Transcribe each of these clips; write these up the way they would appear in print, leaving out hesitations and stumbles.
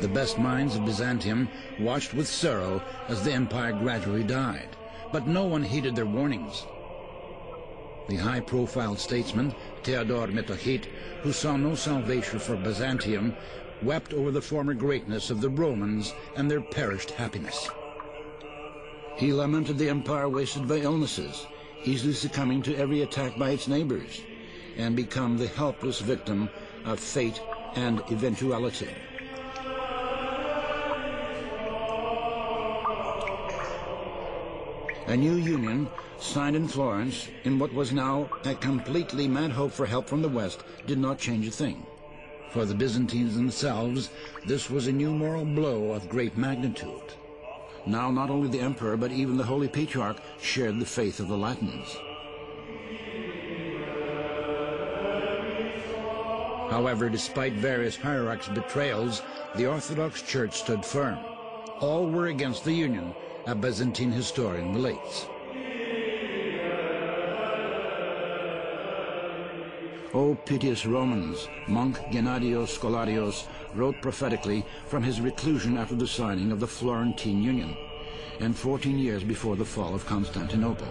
The best minds of Byzantium watched with sorrow as the empire gradually died, but no one heeded their warnings. The high-profile statesman, Theodore Metochit, who saw no salvation for Byzantium, wept over the former greatness of the Romans and their perished happiness. He lamented the empire wasted by illnesses, easily succumbing to every attack by its neighbors, and become the helpless victim of fate and eventuality. A new union, signed in Florence, in what was now a completely mad hope for help from the West, did not change a thing. For the Byzantines themselves, this was a new moral blow of great magnitude. Now not only the emperor, but even the Holy Patriarch shared the faith of the Latins. However, despite various hierarchs' betrayals, the Orthodox Church stood firm. All were against the union, a Byzantine historian relates. O piteous Romans, monk Gennadios Scholarios wrote prophetically from his reclusion after the signing of the Florentine Union, and 14 years before the fall of Constantinople.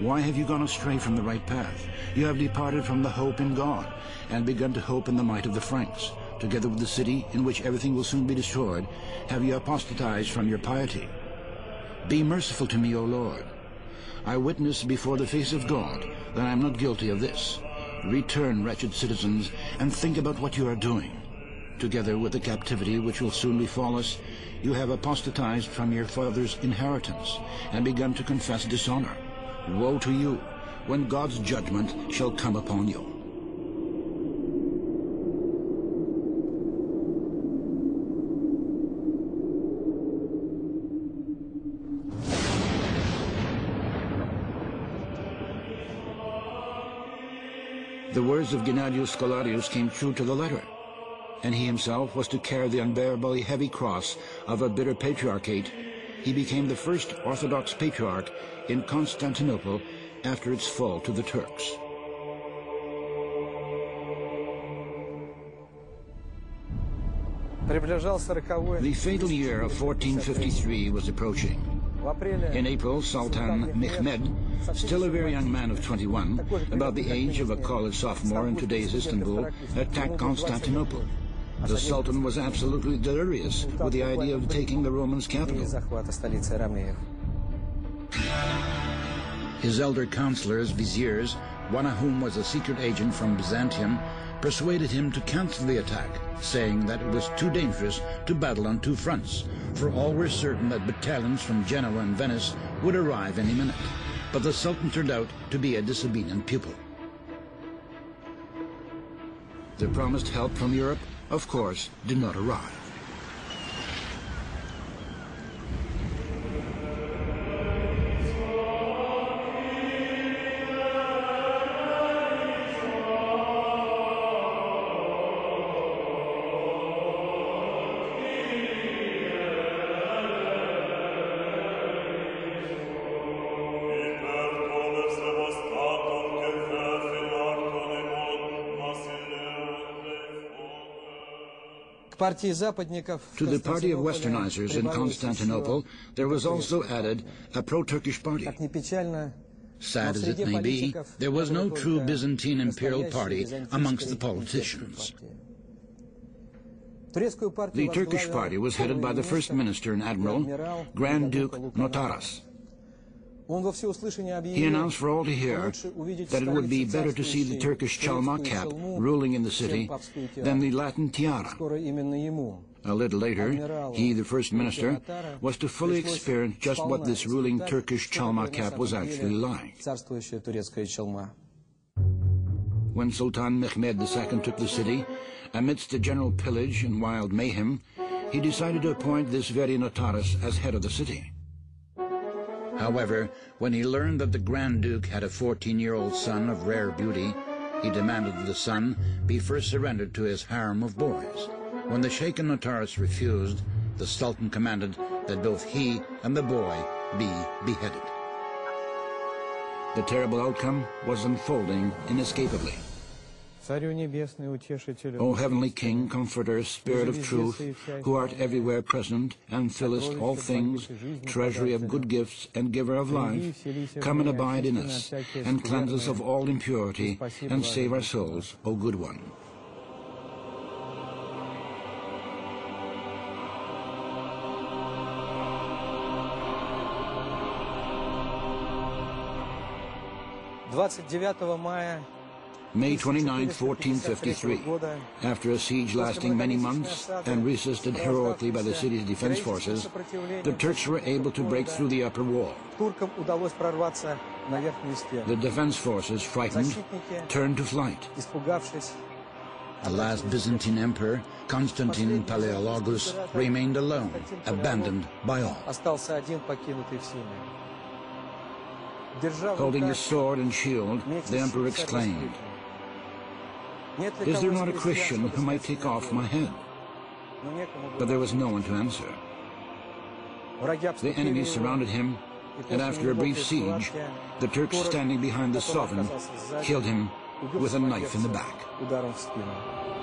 Why have you gone astray from the right path? You have departed from the hope in God, and begun to hope in the might of the Franks. Together with the city, in which everything will soon be destroyed, have you apostatized from your piety. Be merciful to me, O Lord. I witness before the face of God that I am not guilty of this. Return, wretched citizens, and think about what you are doing. Together with the captivity which will soon befall us, you have apostatized from your father's inheritance and begun to confess dishonor. Woe to you, when God's judgment shall come upon you. The words of Gennadios Scholarios came true to the letter, and he himself was to carry the unbearably heavy cross of a bitter patriarchate. He became the first Orthodox patriarch in Constantinople after its fall to the Turks. The fatal year of 1453 was approaching. In April, Sultan Mehmed, still a very young man of 21, about the age of a college sophomore in today's Istanbul, attacked Constantinople. The Sultan was absolutely delirious with the idea of taking the Romans' capital. His elder counselors, viziers, one of whom was a secret agent from Byzantium, persuaded him to cancel the attack, saying that it was too dangerous to battle on two fronts, for all were certain that battalions from Genoa and Venice would arrive any minute. But the Sultan turned out to be a disobedient pupil. The promised help from Europe, of course, did not arrive. To the party of westernizers in Constantinople, there was also added a pro-Turkish party. Sad as it may be, there was no true Byzantine imperial party amongst the politicians. The Turkish party was headed by the first minister and admiral, Grand Duke Notaras. He announced for all to hear that it would be better to see the Turkish chalmak cap ruling in the city than the Latin tiara. A little later, he, the first minister, was to fully experience just what this ruling Turkish chalmak cap was actually like. When Sultan Mehmed II took the city, amidst a general pillage and wild mayhem, he decided to appoint this very Notaras as head of the city. However, when he learned that the Grand Duke had a 14-year-old son of rare beauty, he demanded that the son be first surrendered to his harem of boys. When the Sheikh and Notaras refused, the Sultan commanded that both he and the boy be beheaded. The terrible outcome was unfolding inescapably. O heavenly King, Comforter, Spirit of truth, who art everywhere present and fillest all things, treasury of good gifts and giver of life, come and abide in us, and cleanse us of all impurity, and save our souls, O Good One. May 29, 1453, after a siege lasting many months and resisted heroically by the city's defense forces, the Turks were able to break through the upper wall. The defense forces, frightened, turned to flight. The last Byzantine emperor, Constantine Palaeologulus, remained alone, abandoned by all. Holding his sword and shield, the emperor exclaimed, "Is there not a Christian who might take off my head?" But there was no one to answer. The enemy surrounded him, and after a brief siege, the Turks standing behind the sovereign killed him with a knife in the back.